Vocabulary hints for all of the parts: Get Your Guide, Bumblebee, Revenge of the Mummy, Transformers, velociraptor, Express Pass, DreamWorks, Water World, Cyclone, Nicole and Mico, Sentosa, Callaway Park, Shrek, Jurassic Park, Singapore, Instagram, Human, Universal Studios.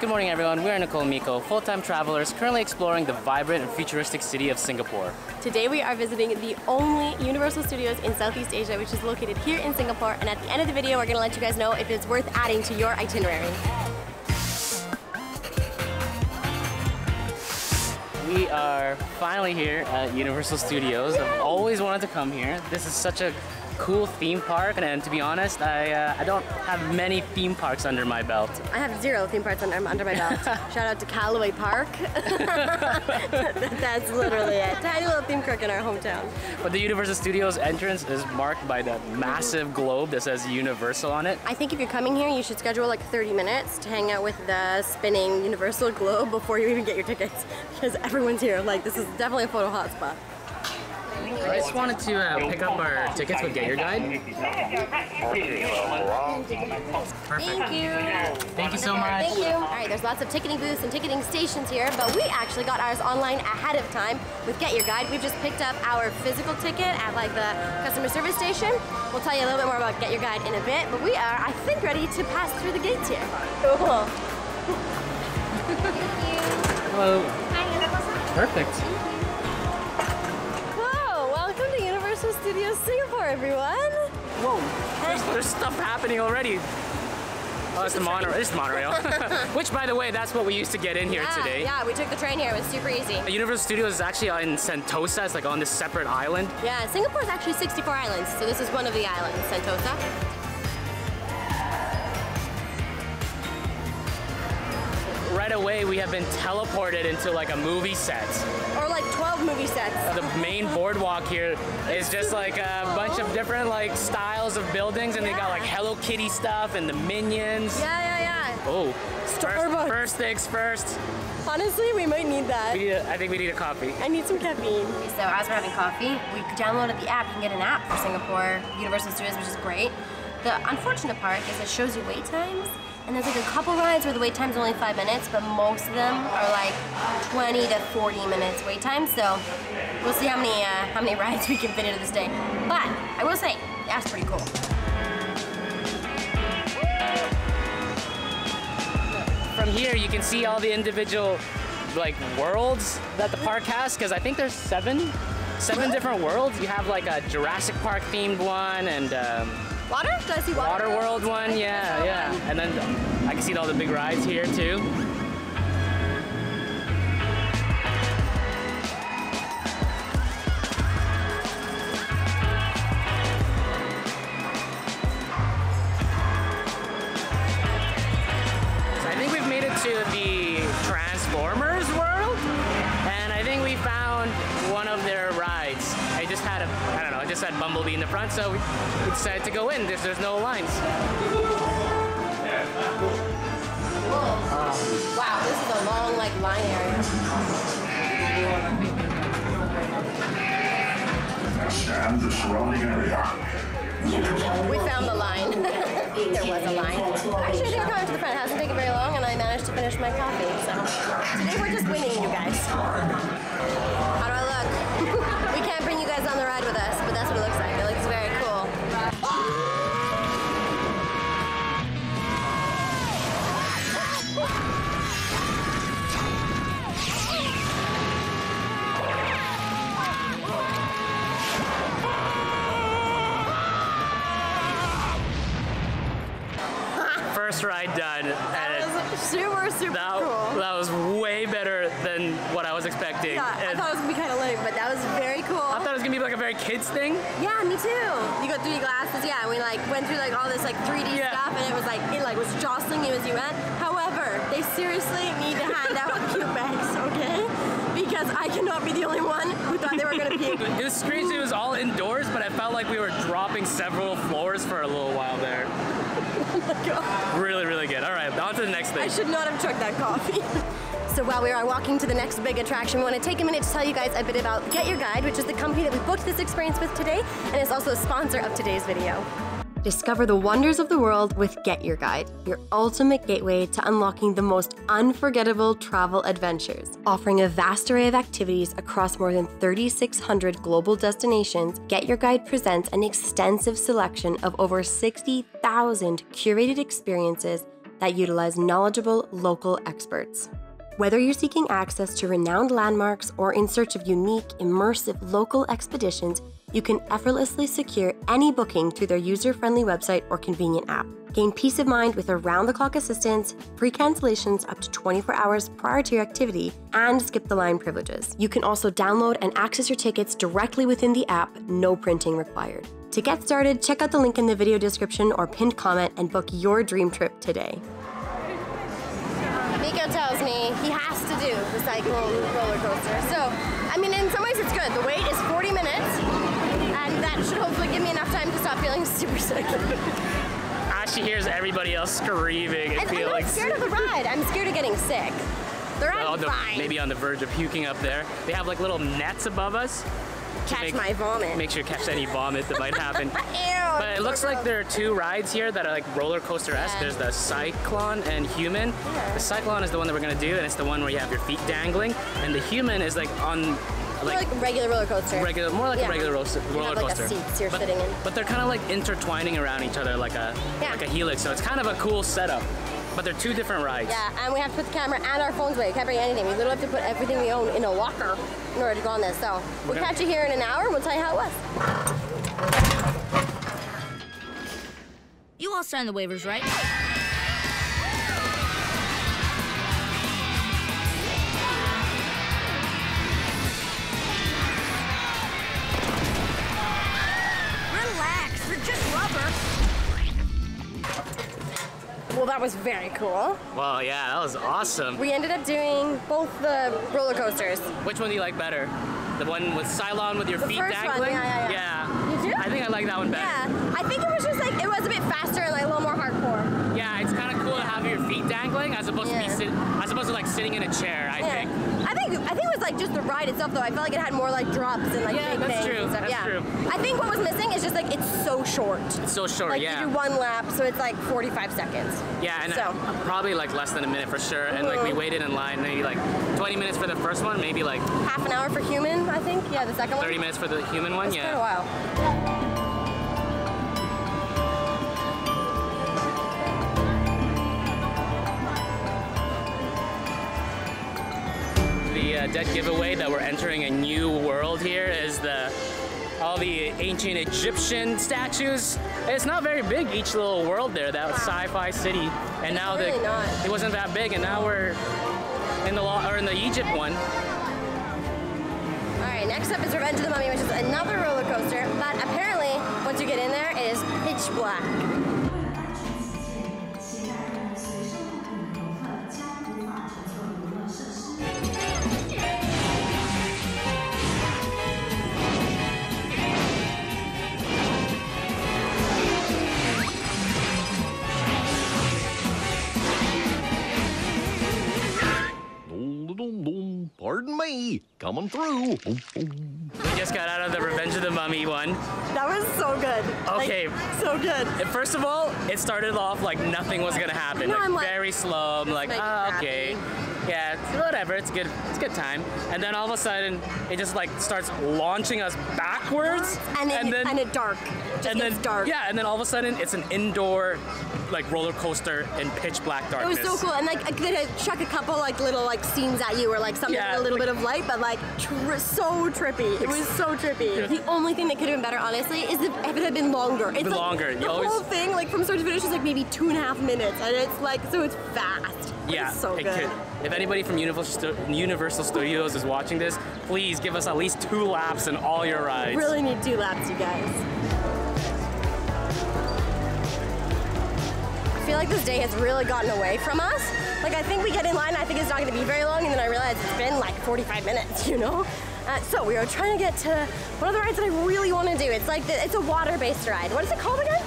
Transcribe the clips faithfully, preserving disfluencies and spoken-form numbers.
Good morning everyone, we are Nicole and Mico, full-time travelers currently exploring the vibrant and futuristic city of Singapore. Today we are visiting the only Universal Studios in Southeast Asia, which is located here in Singapore, and at the end of the video we're going to let you guys know if it's worth adding to your itinerary. We are finally here at Universal Studios. I've always wanted to come here. This is such a cool theme park, and, and to be honest, I, uh, I don't have many theme parks under my belt. I have zero theme parks under, under my belt. Shout out to Callaway Park. That's literally a tiny little theme park in our hometown. But the Universal Studios entrance is marked by that massive globe that says Universal on it. I think if you're coming here, you should schedule like thirty minutes to hang out with the spinning Universal globe before you even get your tickets, because everyone's here. Like, this is definitely a photo hotspot. I just wanted to uh, pick up our tickets with Get Your Guide. Perfect. Thank you. Thank you so much. Thank you. All right, there's lots of ticketing booths and ticketing stations here, but we actually got ours online ahead of time with Get Your Guide. We've just picked up our physical ticket at like the customer service station. We'll tell you a little bit more about Get Your Guide in a bit, but we are, I think, ready to pass through the gates here. Cool. Thank you. Hello. Hi. Perfect. Studio Singapore, everyone! Whoa, there's, there's stuff happening already. Oh, it's the monorail. It's the monorail. Which, by the way, that's what we used to get in here yeah, today. Yeah, we took the train here. It was super easy. Universal Studios is actually in Sentosa. It's like on this separate island. Yeah, Singapore is actually sixty-four islands, so this is one of the islands, Sentosa. Right away, we have been teleported into like a movie set. Or like twelve movie sets. The main boardwalk here is just like a bunch of different like styles of buildings, and yeah. They got like Hello Kitty stuff and the Minions. Yeah, yeah, yeah. Oh, Starbucks. First things first. Honestly, we might need that. We need a, I think we need a coffee. I need some caffeine. So as we're having coffee, we downloaded the app. You can get an app for Singapore Universal Studios, which is great. The unfortunate part is it shows you wait times, and there's like a couple rides where the wait time's only five minutes, but most of them are like twenty to forty minutes wait time, so we'll see how many, uh, how many rides we can fit into this day. But I will say, that's pretty cool. From here, you can see all the individual like worlds that the park has, because I think there's seven, seven different worlds. You have like a Jurassic Park themed one, and um, Water? Did I see Water? Water World one, yeah, yeah. And then I can see all the big rides here too. So I think we've made it to the Transformers world, and I think we found one of their rides. I just had a, I don't know, I just had Bumblebee in the front, so we decided to go in. There's, there's no lines. Whoa. Wow, this is a long, like, line area. Understand the surrounding area. We found the line. There was a line. Actually, I think we're coming to the front. It hasn't taken very long, and I managed to finish my coffee. So today we're just winning, you guys. How do I look? We can't bring you guys on the ride with us, but that's what it looks like. It looks very cool. First ride done. That and was super, super that, cool. That was way better than what I was expecting. Yeah, I thought it was gonna be kind of lame, but that was very cool. I thought it was gonna be like a very kids thing. Yeah, me too. You got three D glasses, yeah, and we like went through like all this like three D yeah. stuff, and it was like it like was jostling you as you went. However, they seriously need to hand out cute bags, okay? Because I cannot be the only one who thought they were gonna puke. It was strange. It was all indoors, but I felt like we were dropping several floors for a little while there. Oh my God. Really, really good. All right, on to the next thing. I should not have chugged that coffee. So while we are walking to the next big attraction, we want to take a minute to tell you guys a bit about Get Your Guide, which is the company that we booked this experience with today, and is also a sponsor of today's video. Discover the wonders of the world with Get Your Guide, your ultimate gateway to unlocking the most unforgettable travel adventures. Offering a vast array of activities across more than thirty-six hundred global destinations, Get Your Guide presents an extensive selection of over sixty thousand curated experiences that utilize knowledgeable local experts. Whether you're seeking access to renowned landmarks or in search of unique, immersive local expeditions, you can effortlessly secure any booking through their user-friendly website or convenient app. Gain peace of mind with around-the-clock assistance, free cancellations up to twenty-four hours prior to your activity, and skip-the-line privileges. You can also download and access your tickets directly within the app, no printing required. To get started, check out the link in the video description or pinned comment and book your dream trip today. Mico tells me he has to do the Cyclone roller coaster. So, I mean, in some ways it's good. The wait is forty minutes, and that should hopefully give me enough time to stop feeling super sick. She hears everybody else screaming and feeling. I'm not scared of the ride. I'm scared of getting sick. The ride's fine. Maybe on the verge of puking up there. They have like little nets above us. Catch make, my vomit. Make sure you catch any vomit that might happen. Ew, but it looks gross. Like there are two rides here that are like roller coaster-esque. Yeah. There's the Cyclone and Human. Yeah. The Cyclone is the one that we're gonna do, and it's the one where you have your feet dangling, and the Human is like on. Like, like regular roller coaster. Regular, more like yeah. a regular ro roller like coaster. A seats you're but, sitting in. But they're kind of like intertwining around each other like a yeah. like a helix. So it's kind of a cool setup. But they're two different rides. Yeah, and we have to put the camera and our phones away. We can't bring anything. We literally have to put everything we own in a locker in order to go on this. So we'll okay. catch you here in an hour. And we'll tell you how it was. You all signed the waivers, right? Well, that was very cool. Well, yeah, that was awesome. We ended up doing both the roller coasters. Which one do you like better? The one with Cylon with your the feet first dangling? One, yeah, yeah, yeah. yeah. You do? I think I like that one better. Yeah, I think it was just like, it was a bit faster and like a little more hardcore. Yeah, it's kind of cool to have your feet dangling as opposed yeah. to be sit as opposed to like sitting in a chair, I yeah. think. I think I think it was like just the ride itself though. I felt like it had more like drops and like yeah, big that's things true. And stuff. That's yeah. true. I think what was missing is just like it's so short. It's so short, like, yeah. You do one lap, so it's like forty-five seconds. Yeah, and so. uh, probably like less than a minute for sure. And mm-hmm. like we waited in line maybe like twenty minutes for the first one, maybe like half an hour for Human, I think. Yeah, the second one. thirty minutes for the Human one. It's yeah. It's been a while. Uh, dead giveaway that we're entering a new world here is the all the ancient Egyptian statues. It's not very big, each little world there, that wow. sci-fi city. And it's now really the not. It wasn't that big, and now we're in the law or in the Egypt one. All right, next up is Revenge of the Mummy, which is another roller coaster, but apparently once you get in there, it is pitch black. Pardon me, coming through. We just got out of the Revenge of the Mummy one. That was so good. Okay. Like, so good. And first of all, it started off like nothing was gonna happen. No, like, I'm like very slow. I'm like, oh, okay. Yeah, it's, whatever, it's good, it's good time. And then all of a sudden, it just like starts launching us backwards. And, and it, then and it dark. It and then dark. Yeah, and then all of a sudden, it's an indoor like roller coaster in pitch black darkness. It was so cool, and like they chuck a couple like little like scenes at you, or like something yeah, with a little like, bit of light, but like tri so trippy. It was so trippy. The only thing that could have been better, honestly, is if it had been longer. It's been like, longer. The you whole always... thing, like from start to finish, is like maybe two and a half minutes, and it's like so it's fast. Yeah, it's so it good. Could. If anybody from Universal Studios is watching this, please give us at least two laps in all your rides. You really need two laps, you guys. I feel like this day has really gotten away from us. Like, I think we get in line, I think it's not gonna be very long, and then I realize it's been like forty-five minutes, you know? Uh, so we were trying to get to one of the rides that I really wanna do. It's like, the, it's a water-based ride. What is it called again?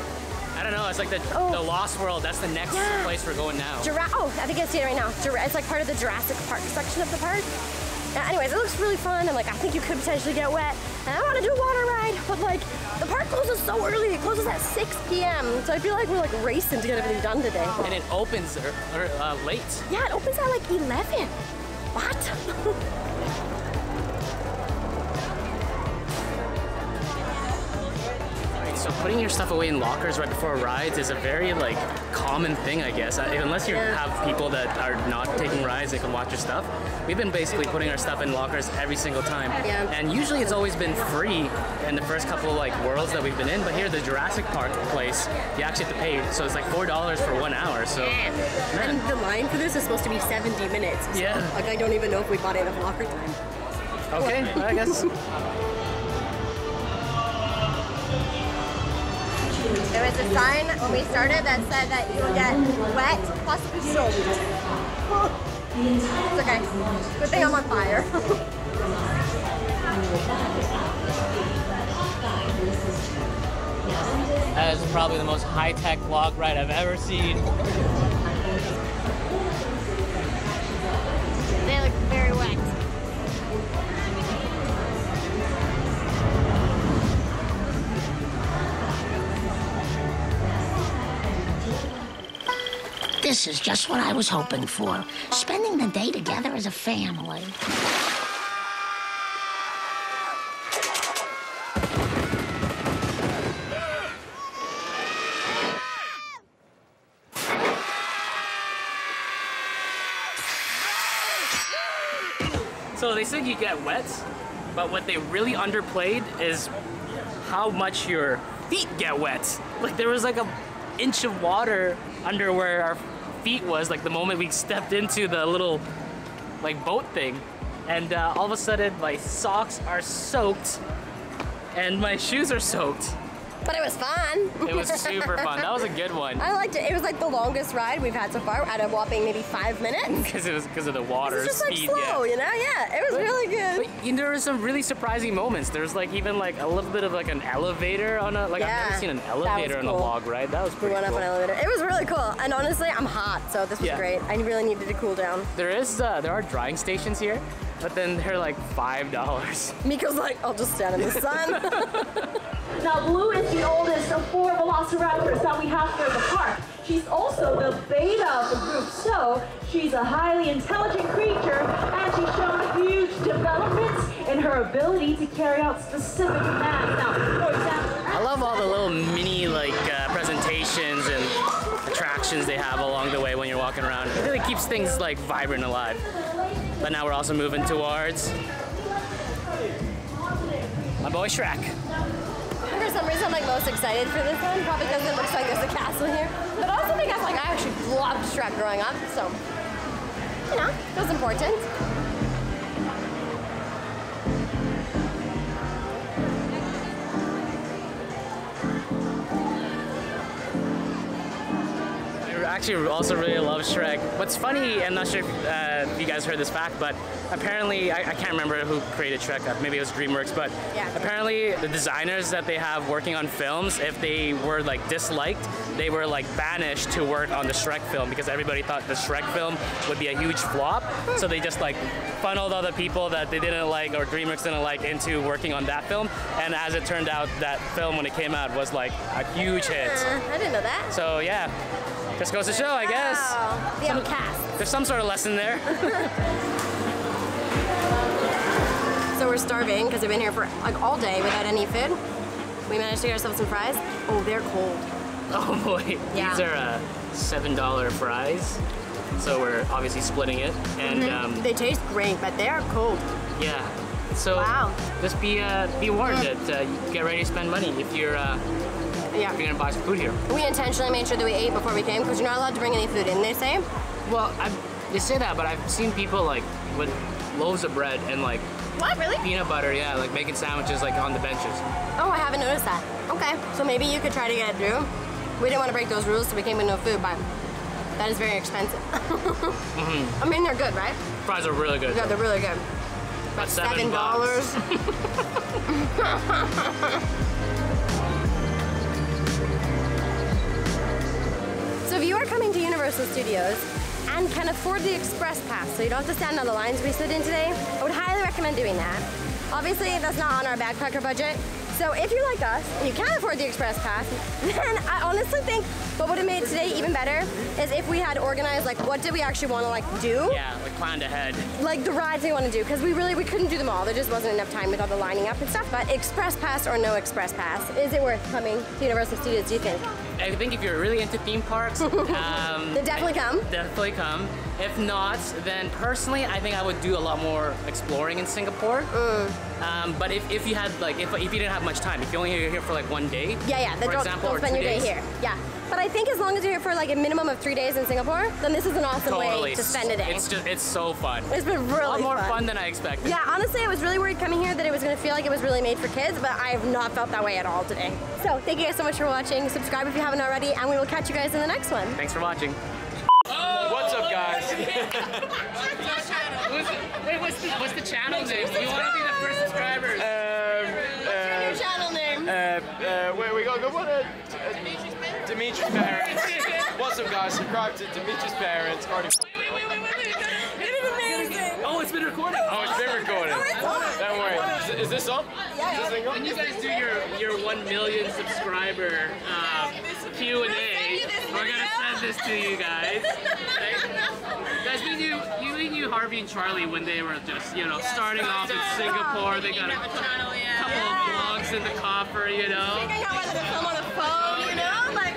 I don't know, it's like the, oh. the Lost World. That's the next yeah. place we're going now. Jura oh, I think I see it right now. Jura it's like part of the Jurassic Park section of the park. Uh, anyways, it looks really fun. I'm like, I think you could potentially get wet. And I want to do a water ride, but like, the park closes so early. It closes at six p m So I feel like we're like racing to get everything done today. And it opens or, or, uh, late. Yeah, it opens at like eleven. What? So putting your stuff away in lockers right before rides is a very like common thing, I guess. Unless you have people that are not taking rides, they can watch your stuff. We've been basically putting our stuff in lockers every single time. Yeah. And usually it's always been free in the first couple like worlds that we've been in, but here the Jurassic Park place, you actually have to pay, so it's like four dollars for one hour. So yeah. Man. And the line for this is supposed to be seventy minutes. So yeah. Like I don't even know if we bought it in locker time. Okay, well, I guess. There was a sign when we started that said that you would get wet, possibly soaked. It's okay. Good thing I'm on fire. That is probably the most high-tech log ride I've ever seen. They look very wet. This is just what I was hoping for. Spending the day together as a family. So they said you get wet, but what they really underplayed is how much your feet get wet. Like there was like a inch of water under where our feet was, like the moment we stepped into the little like boat thing, and uh, all of a sudden my socks are soaked and my shoes are soaked. But it was fun. It was super fun. That was a good one. I liked it. It was like the longest ride we've had so far, at a whopping maybe five minutes. Because it was because of the water. It was just speed, like slow, yeah. You know? Yeah, it was but, really good. But, you know, there were some really surprising moments. There's like even like a little bit of like an elevator on a like yeah, I've never seen an elevator on cool. a log ride. That was pretty cool. We went cool. up an elevator. It was really cool. And honestly, I'm hot, so this was yeah. great. I really needed to cool down. There is uh, there are drying stations here, but then they're like five dollars. Miko's like, I'll just stand in the sun. Now, Blue is the oldest of four velociraptors that we have here in the park. She's also the beta of the group, so she's a highly intelligent creature, and she's shown huge developments in her ability to carry out specific commands. Now, for example, I love all the little mini like uh, presentations and attractions they have along the way when you're walking around. It really keeps things like vibrant and alive. But now we're also moving towards my boy Shrek. For some reason, I'm like most excited for this one, probably because it looks like there's a castle here. But I also think I like I actually loved Shrek growing up, so you know, it was important. I actually also really love Shrek. What's funny, I'm not sure if uh, you guys heard this fact, but apparently, I, I can't remember who created Shrek, maybe it was DreamWorks, but yeah, apparently the designers that they have working on films, if they were like disliked, they were like banished to work on the Shrek film because everybody thought the Shrek film would be a huge flop, hmm. so they just like funneled all the people that they didn't like or DreamWorks didn't like into working on that film, and as it turned out, that film when it came out was like a huge hit. Uh, I didn't know that. So yeah. Just goes to show, I guess. Oh, the outcast. There's some sort of lesson there. So we're starving because we've been here for like all day without any food. We managed to get ourselves some fries. Oh, they're cold. Oh boy. Yeah. These are uh, seven dollar fries. So we're obviously splitting it. And mm-hmm. um, they taste great, but they are cold. Yeah. So wow. just be uh, be warned mm-hmm. that uh, you get ready to spend money if you're. Uh, Yeah. You're gonna buy some food here. We intentionally made sure that we ate before we came because you're not allowed to bring any food in, they say? Well, I've, they say that, but I've seen people like with loaves of bread and like what, really? Peanut butter, yeah, like making sandwiches like on the benches. Oh, I haven't noticed that. Okay, so maybe you could try to get it through. We didn't want to break those rules, so we came with no food, but that is very expensive. mm-hmm. I mean, they're good, right? Fries are really good. Yeah, they're really good. About seven dollars. So if you are coming to Universal Studios and can afford the express pass, so you don't have to stand on the lines we stood in today, I would highly recommend doing that. Obviously, that's not on our backpacker budget, So if you're like us, and you can't afford the express pass, then I honestly think what would have made today even better is if we had organized, like, what did we actually want to, like, do? Yeah, like, planned ahead. Like, the rides we want to do, because we really, we couldn't do them all. There just wasn't enough time with all the lining up and stuff, but express pass or no express pass, is it worth coming to Universal Studios, do you think? I think if you're really into theme parks, um, then definitely come. Definitely come. If not, then personally, I think I would do a lot more exploring in Singapore. Mm. Um, but if, if you had like, if, if you didn't have much time, if you only you're here for like one day, yeah, yeah, for example, don't, don't spend or two your days. Day here. Yeah. But I think as long as you're here for like a minimum of three days in Singapore, then this is an awesome totally. way to spend a day. It's just, it's so fun. It's been really fun. A lot more fun. fun than I expected. Yeah, honestly, I was really worried coming here that it was gonna feel like it was really made for kids, but I have not felt that way at all today. So thank you guys so much for watching. Subscribe if you haven't already, and we will catch you guys in the next one. Thanks for watching. Oh, what's up, guys? what's the, wait, what's the, what's the channel name? We want to be the first subscribers. Um, what's your new channel name? Uh, uh, where we got? What? Uh, Dimitri's parents. Dimitri's parents. What's up, guys? Subscribe to Dimitri's parents. Wait, wait, wait, wait, wait! It is amazing. Oh, it's been recorded. Oh, it's been recorded. Oh, don't worry. Is, is this on? Yeah. Is this when you guys do your your one million subscriber um, Q and A. We're gonna send this to you guys. Guys, we knew, you, we knew Harvey and Charlie when they were just, you know, yes, starting off in Singapore. They got a, a channel, yeah. couple yeah. of vlogs in the copper, you know. I think I got one of the film on the phone, oh, you know? Yeah. Like,